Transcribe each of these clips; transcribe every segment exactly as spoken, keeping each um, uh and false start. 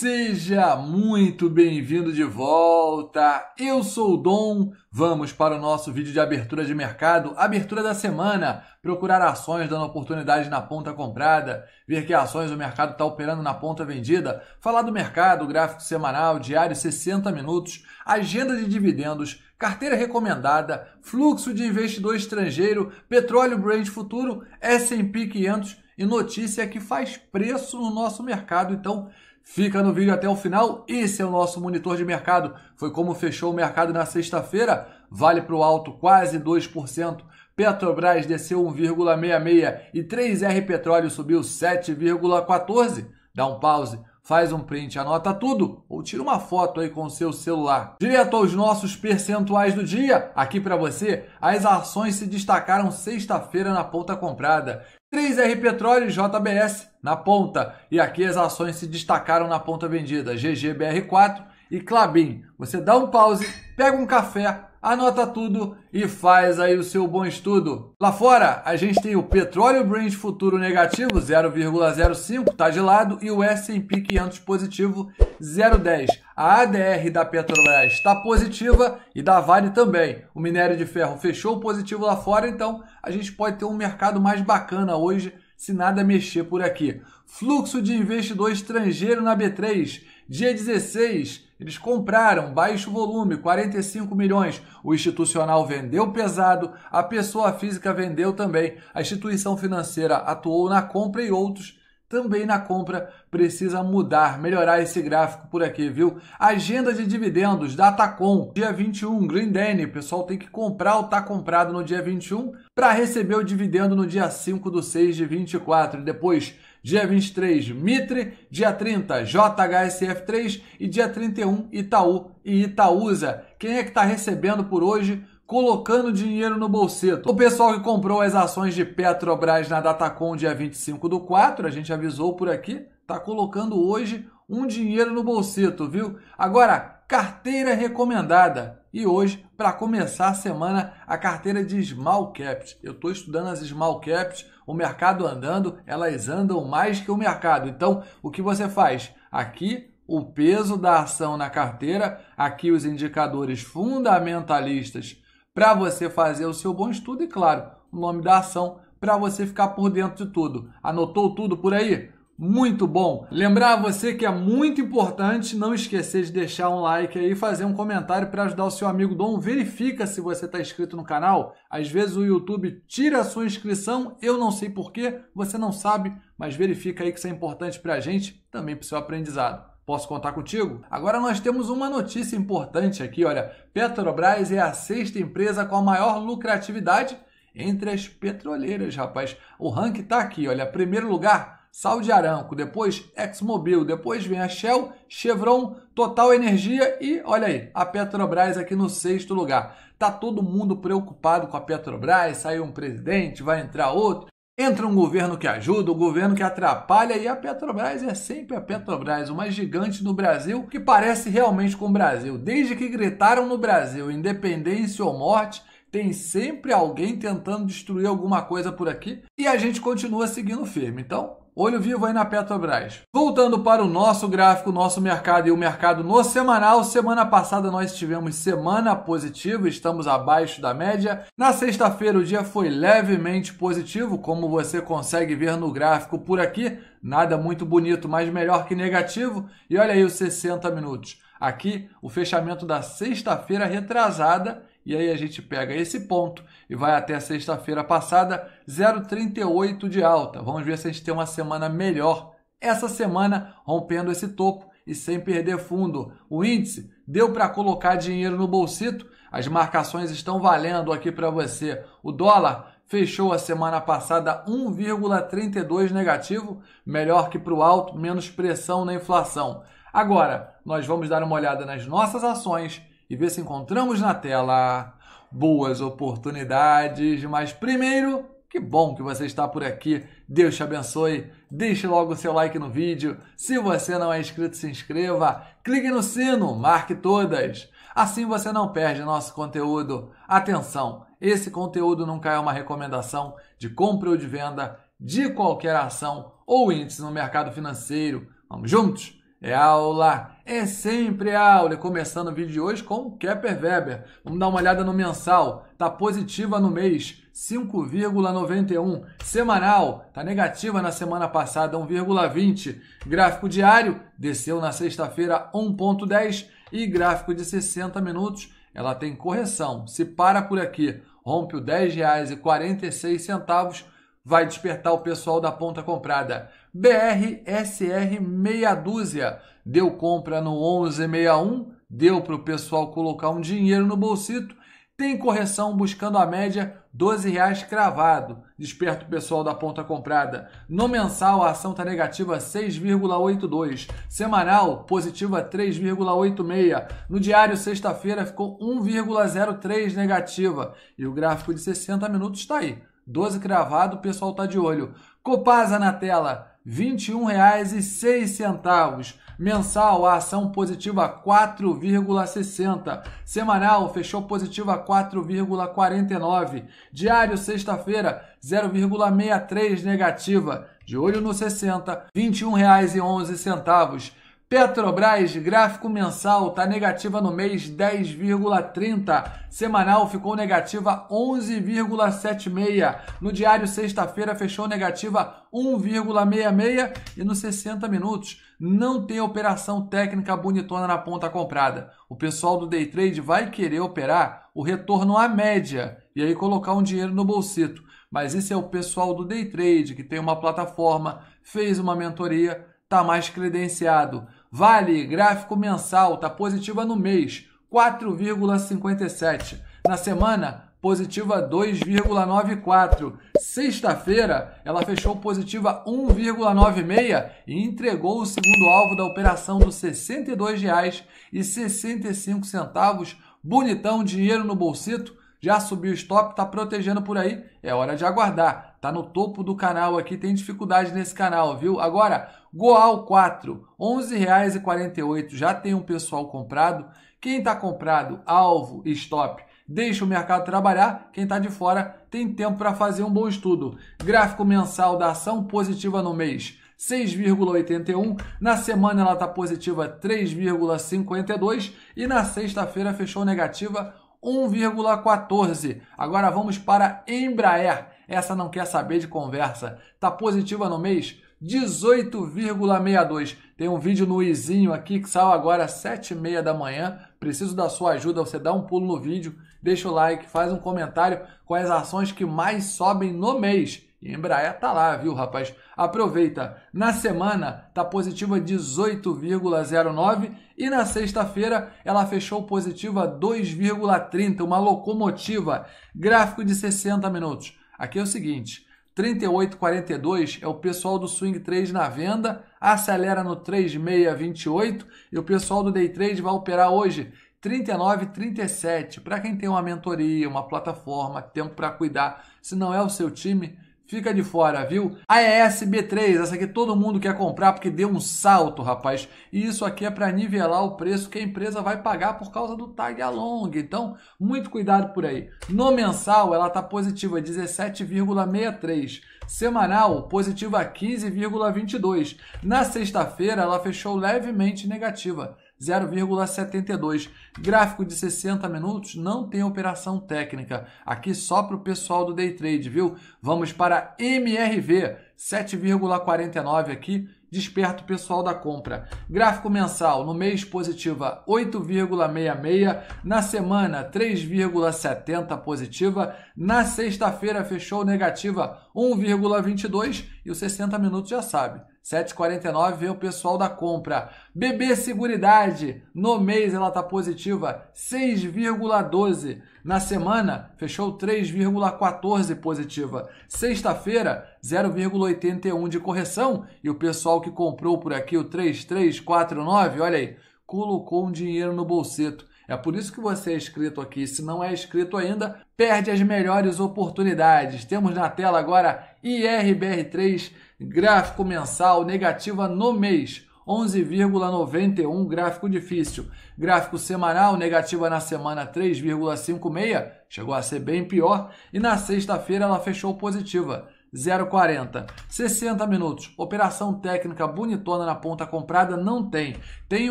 Seja muito bem-vindo de volta, eu sou o Dom, vamos para o nosso vídeo de abertura de mercado, abertura da semana, procurar ações dando oportunidade na ponta comprada, ver que ações do mercado está operando na ponta vendida, falar do mercado, gráfico semanal, diário, sessenta minutos, agenda de dividendos, carteira recomendada, fluxo de investidor estrangeiro, petróleo Brent futuro, S e P quinhentos e notícia que faz preço no nosso mercado, então fica no vídeo até o final, esse é o nosso monitor de mercado. Foi como fechou o mercado na sexta-feira, Vale para o alto quase dois por cento, Petrobras desceu um vírgula sessenta e seis por cento e três R Petróleo subiu sete vírgula quatorze por cento. Dá um pause, faz um print, anota tudo ou tira uma foto aí com o seu celular. Direto aos nossos percentuais do dia, aqui para você, as ações se destacaram sexta-feira na ponta comprada. três R Petróleo e J B S na ponta. E aqui as ações se destacaram na ponta vendida. G G B R quatro e Klabin. Você dá um pause, pega um café, anota tudo e faz aí o seu bom estudo. Lá fora, a gente tem o Petróleo Brent futuro negativo, zero vírgula zero cinco, tá de lado. E o S e P quinhentos positivo, zero vírgula dez. A A D R da Petrobras está positiva e da Vale também. O minério de ferro fechou positivo lá fora, então a gente pode ter um mercado mais bacana hoje, se nada mexer por aqui. Fluxo de investidor estrangeiro na B três, dia dezesseis, eles compraram baixo volume, quarenta e cinco milhões. O institucional vendeu pesado, a pessoa física vendeu também. A instituição financeira atuou na compra e outros também na compra. Precisa mudar, melhorar esse gráfico por aqui, viu? Agenda de dividendos, Datacom, dia vinte e um, Green Danny, o pessoal tem que comprar ou tá comprado no dia vinte e um para receber o dividendo no dia cinco do seis de vinte e quatro. Depois, dia vinte e três, Mitre, dia trinta, J H S F três e dia trinta e um, Itaú e Itaúsa. Quem é que tá recebendo por hoje? Colocando dinheiro no bolseto. O pessoal que comprou as ações de Petrobras na Datacom dia vinte e cinco do quatro, a gente avisou por aqui, tá colocando hoje um dinheiro no bolseto, viu? Agora, carteira recomendada. E hoje, para começar a semana, a carteira de Small Caps. Eu estou estudando as Small Caps, o mercado andando, elas andam mais que o mercado. Então, o que você faz? Aqui, o peso da ação na carteira, aqui os indicadores fundamentalistas, para você fazer o seu bom estudo e, claro, o nome da ação para você ficar por dentro de tudo. Anotou tudo por aí? Muito bom! Lembrar a você que é muito importante não esquecer de deixar um like aí e fazer um comentário para ajudar o seu amigo Dom. Verifica se você está inscrito no canal. Às vezes o YouTube tira a sua inscrição, eu não sei porquê, você não sabe, mas verifica aí que isso é importante para a gente, também para o seu aprendizado. Posso contar contigo? Agora nós temos uma notícia importante aqui, olha. Petrobras é a sexta empresa com a maior lucratividade entre as petroleiras, rapaz. O ranking tá aqui, olha. Primeiro lugar, Saudi Aramco, depois ExxonMobil, depois vem a Shell, Chevron, Total Energia e, olha aí, a Petrobras aqui no sexto lugar. Tá todo mundo preocupado com a Petrobras, saiu um presidente, vai entrar outro. Entra um governo que ajuda, um governo que atrapalha e a Petrobras é sempre a Petrobras, uma gigante no Brasil que parece realmente com o Brasil. Desde que gritaram no Brasil, independência ou morte, tem sempre alguém tentando destruir alguma coisa por aqui e a gente continua seguindo firme. Então, olho vivo aí na Petrobras. Voltando para o nosso gráfico, nosso mercado e o mercado no semanal. Semana passada nós tivemos semana positiva, estamos abaixo da média. Na sexta-feira o dia foi levemente positivo, como você consegue ver no gráfico por aqui. Nada muito bonito, mas melhor que negativo. E olha aí os sessenta minutos. Aqui o fechamento da sexta-feira retrasada. E aí a gente pega esse ponto e vai até sexta-feira passada, zero vírgula trinta e oito de alta. Vamos ver se a gente tem uma semana melhor essa semana, rompendo esse topo e sem perder fundo. O índice deu para colocar dinheiro no bolsito, as marcações estão valendo aqui para você. O dólar fechou a semana passada um vírgula trinta e dois negativo, melhor que para o alto, menos pressão na inflação. Agora, nós vamos dar uma olhada nas nossas ações e ver se encontramos na tela boas oportunidades. Mas primeiro, que bom que você está por aqui. Deus te abençoe. Deixe logo o seu like no vídeo. Se você não é inscrito, se inscreva. Clique no sino, marque todas. Assim você não perde nosso conteúdo. Atenção, esse conteúdo nunca é uma recomendação de compra ou de venda de qualquer ação ou índice no mercado financeiro. Vamos juntos? É aula, é sempre aula. E começando o vídeo de hoje com o Kepler Weber. Vamos dar uma olhada no mensal. Tá positiva no mês, cinco vírgula noventa e um. Semanal, tá negativa na semana passada, um vírgula vinte. Gráfico diário, desceu na sexta-feira, um vírgula dez. E gráfico de sessenta minutos, ela tem correção. Se para por aqui, rompe o dez reais e quarenta e seis centavos, vai despertar o pessoal da ponta comprada. B R S R meia dúzia, deu compra no onze e sessenta e um, deu para o pessoal colocar um dinheiro no bolsito, tem correção buscando a média doze reais cravado, desperta o pessoal da ponta comprada. No mensal a ação está negativa seis vírgula oitenta e dois, semanal positiva três vírgula oitenta e seis, no diário sexta-feira ficou um vírgula zero três negativa e o gráfico de sessenta minutos está aí. doze cravado, o pessoal tá de olho. Copasa na tela, vinte e um reais e seis centavos. Mensal, a ação positiva quatro vírgula sessenta. Semanal, fechou positiva quatro vírgula quarenta e nove. Diário, sexta-feira, zero vírgula sessenta e três negativa. De olho no sessenta, vinte e um reais e onze centavos. Petrobras, gráfico mensal, tá negativa no mês dez vírgula trinta, semanal ficou negativa onze vírgula setenta e seis, no diário sexta-feira fechou negativa um vírgula sessenta e seis e nos sessenta minutos não tem operação técnica bonitona na ponta comprada. O pessoal do day trade vai querer operar o retorno à média e aí colocar um dinheiro no bolsito, mas esse é o pessoal do day trade que tem uma plataforma, fez uma mentoria, tá mais credenciado. Vale, gráfico mensal, tá positiva no mês, quatro vírgula cinquenta e sete. Na semana, positiva dois vírgula noventa e quatro. Sexta-feira, ela fechou positiva um vírgula noventa e seis e entregou o segundo alvo da operação dos sessenta e dois reais e sessenta e cinco centavos. Bonitão, dinheiro no bolsito. Já subiu o stop, tá protegendo por aí, é hora de aguardar. Tá no topo do canal aqui, tem dificuldade nesse canal, viu? Agora, G O L quatro, onze reais e quarenta e oito, já tem um pessoal comprado. Quem tá comprado, alvo, stop, deixa o mercado trabalhar. Quem tá de fora, tem tempo para fazer um bom estudo. Gráfico mensal da ação positiva no mês, seis vírgula oitenta e um, na semana ela tá positiva três vírgula cinquenta e dois e na sexta-feira fechou negativa um vírgula quatorze. Agora vamos para Embraer. Essa não quer saber de conversa. Tá positiva no mês dezoito vírgula sessenta e dois. Tem um vídeo no izinho aqui que saiu agora às sete e meia da manhã. Preciso da sua ajuda. Você dá um pulo no vídeo, deixa o like, faz um comentário com as ações que mais sobem no mês. E Embraer tá lá, viu, rapaz? Aproveita. Na semana tá positiva dezoito vírgula zero nove e na sexta-feira ela fechou positiva dois vírgula trinta, uma locomotiva. Gráfico de sessenta minutos. Aqui é o seguinte, trinta e oito quarenta e dois é o pessoal do swing trade na venda, acelera no trinta e seis vinte e oito e o pessoal do day trade vai operar hoje trinta e nove trinta e sete. Para quem tem uma mentoria, uma plataforma, tempo para cuidar, se não é o seu time, fica de fora, viu? A E S B três, essa aqui todo mundo quer comprar porque deu um salto, rapaz. E isso aqui é para nivelar o preço que a empresa vai pagar por causa do tag along. Então, muito cuidado por aí. No mensal, ela tá positiva dezessete vírgula sessenta e três. Semanal, positiva quinze vírgula vinte e dois. Na sexta-feira, ela fechou levemente negativa, zero vírgula setenta e dois. Gráfico de sessenta minutos, não tem operação técnica. Aqui só para o pessoal do day trade, viu? Vamos para M R V, sete vírgula quarenta e nove aqui, desperta o pessoal da compra. Gráfico mensal, no mês positiva oito vírgula sessenta e seis, na semana três vírgula setenta positiva, na sexta-feira fechou negativa um vírgula vinte e dois e os sessenta minutos já sabe. sete e quarenta e nove vem o pessoal da compra. B B Seguridade, no mês ela está positiva seis vírgula doze. Na semana fechou três vírgula quatorze positiva. Sexta-feira zero vírgula oitenta e um de correção e o pessoal que comprou por aqui o três três quatro nove, olha aí, colocou um dinheiro no bolseto. É por isso que você é inscrito aqui. Se não é inscrito ainda, perde as melhores oportunidades. Temos na tela agora I R B R três, gráfico mensal, negativa no mês, onze vírgula noventa e um, gráfico difícil. Gráfico semanal, negativa na semana, três vírgula cinquenta e seis, chegou a ser bem pior. E na sexta-feira ela fechou positiva, zero vírgula quarenta. sessenta minutos. Operação técnica bonitona na ponta comprada não tem. Tem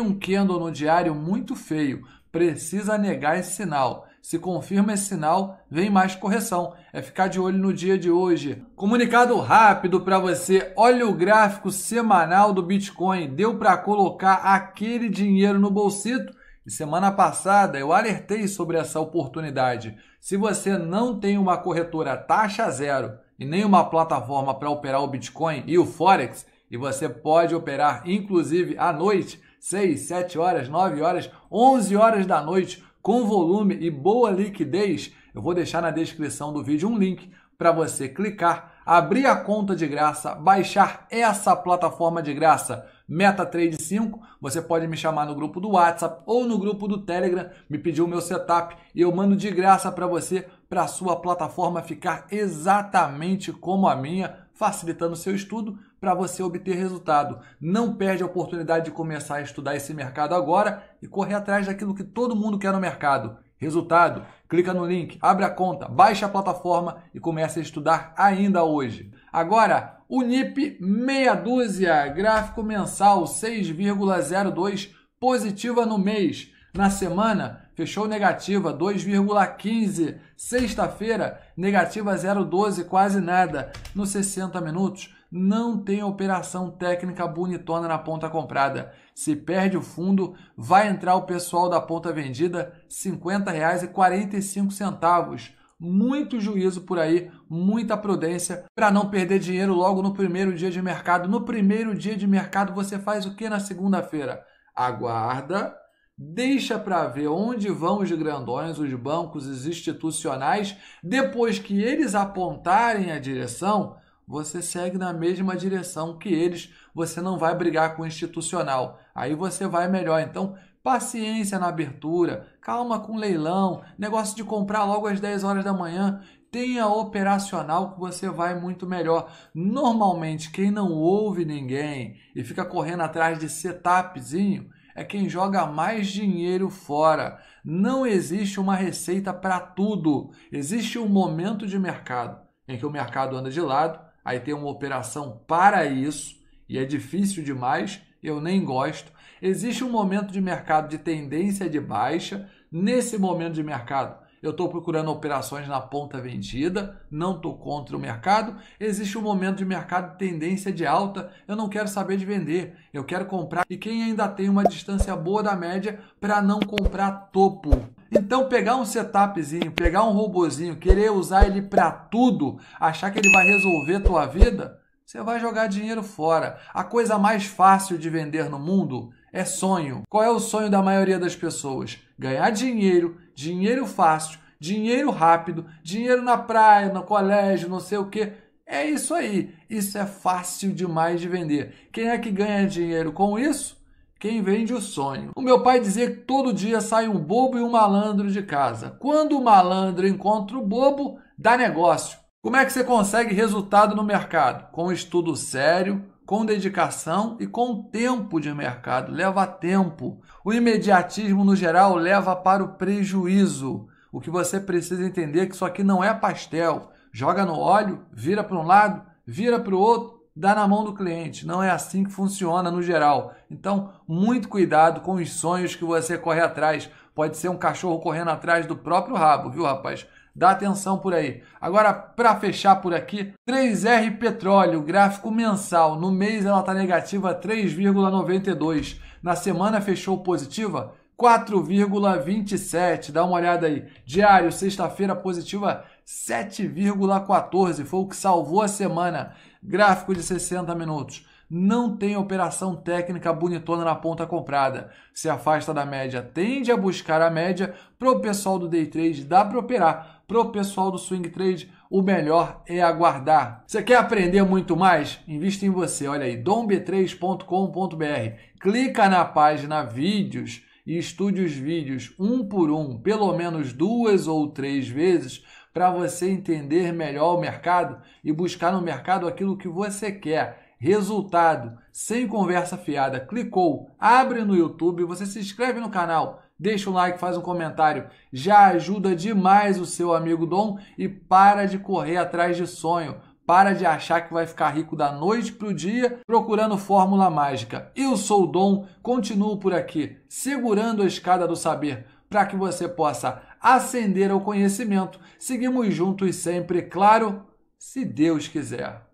um candle no diário muito feio. Precisa negar esse sinal. Se confirma esse sinal, vem mais correção. É ficar de olho no dia de hoje. Comunicado rápido para você. Olha o gráfico semanal do Bitcoin. Deu para colocar aquele dinheiro no bolsito? E semana passada eu alertei sobre essa oportunidade. Se você não tem uma corretora taxa zero e nem uma plataforma para operar o Bitcoin e o Forex, e você pode operar inclusive à noite, seis, sete horas, nove horas, onze horas da noite, com volume e boa liquidez, eu vou deixar na descrição do vídeo um link para você clicar, abrir a conta de graça, baixar essa plataforma de graça, MetaTrader cinco, você pode me chamar no grupo do WhatsApp ou no grupo do Telegram, me pedir o meu setup e eu mando de graça para você, para a sua plataforma ficar exatamente como a minha, facilitando o seu estudo para você obter resultado. Não perde a oportunidade de começar a estudar esse mercado agora e correr atrás daquilo que todo mundo quer no mercado. Resultado, clica no link, abre a conta, baixa a plataforma e comece a estudar ainda hoje. Agora, Unip meia dúzia, gráfico mensal seis vírgula zero dois, positiva no mês. Na semana, fechou negativa dois vírgula quinze. Sexta-feira, negativa zero vírgula doze, quase nada. Nos sessenta minutos, não tem operação técnica bonitona na ponta comprada. Se perde o fundo, vai entrar o pessoal da ponta vendida, cinquenta reais e quarenta e cinco centavos. Muito juízo por aí, muita prudência para não perder dinheiro logo no primeiro dia de mercado. No primeiro dia de mercado, você faz o que na segunda-feira? Aguarda, deixa para ver onde vão os grandões, os bancos, os institucionais. Depois que eles apontarem a direção, você segue na mesma direção que eles. Você não vai brigar com o institucional. Aí você vai melhor. Então, paciência na abertura, calma com leilão, negócio de comprar logo às dez horas da manhã. Tenha operacional que você vai muito melhor. Normalmente, quem não ouve ninguém e fica correndo atrás de setupzinho, é quem joga mais dinheiro fora. Não existe uma receita para tudo. Existe um momento de mercado em que o mercado anda de lado, aí tem uma operação para isso, e é difícil demais, eu nem gosto. Existe um momento de mercado de tendência de baixa. Nesse momento de mercado, eu estou procurando operações na ponta vendida, não estou contra o mercado. Existe um momento de mercado de tendência de alta, eu não quero saber de vender, eu quero comprar. E quem ainda tem uma distância boa da média para não comprar topo. Então pegar um setupzinho, pegar um robozinho, querer usar ele para tudo, achar que ele vai resolver tua vida, você vai jogar dinheiro fora. A coisa mais fácil de vender no mundo é sonho. Qual é o sonho da maioria das pessoas? Ganhar dinheiro, dinheiro fácil, dinheiro rápido, dinheiro na praia, no colégio, não sei o quê. É isso aí. Isso é fácil demais de vender. Quem é que ganha dinheiro com isso? Quem vende o sonho. O meu pai dizia que todo dia sai um bobo e um malandro de casa. Quando o malandro encontra o bobo, dá negócio. Como é que você consegue resultado no mercado? Com estudo sério, com dedicação e com tempo de mercado. Leva tempo. O imediatismo, no geral, leva para o prejuízo. O que você precisa entender é que isso aqui não é pastel. Joga no óleo, vira para um lado, vira para o outro, dá na mão do cliente. Não é assim que funciona, no geral. Então, muito cuidado com os sonhos que você corre atrás. Pode ser um cachorro correndo atrás do próprio rabo, viu, rapaz? Dá atenção por aí. Agora, para fechar por aqui, três R Petróleo, gráfico mensal. No mês ela está negativa três vírgula noventa e dois. Na semana fechou positiva quatro vírgula vinte e sete. Dá uma olhada aí. Diário, sexta-feira, positiva sete vírgula quatorze. Foi o que salvou a semana. Gráfico de sessenta minutos. Não tem operação técnica bonitona na ponta comprada. Se afasta da média, tende a buscar a média. Pro pessoal do day trade, dá para operar. Pro pessoal do swing trade, o melhor é aguardar. Você quer aprender muito mais? Invista em você. Olha aí, dom b três ponto com ponto b r. Clica na página vídeos e estude os vídeos um por um, pelo menos duas ou três vezes, para você entender melhor o mercado e buscar no mercado aquilo que você quer. Resultado, sem conversa fiada, clicou, abre no YouTube, você se inscreve no canal, deixa um like, faz um comentário, já ajuda demais o seu amigo Dom e para de correr atrás de sonho. Para de achar que vai ficar rico da noite para o dia procurando fórmula mágica. Eu sou o Dom, continuo por aqui, segurando a escada do saber, para que você possa ascender ao conhecimento. Seguimos juntos sempre, claro, se Deus quiser.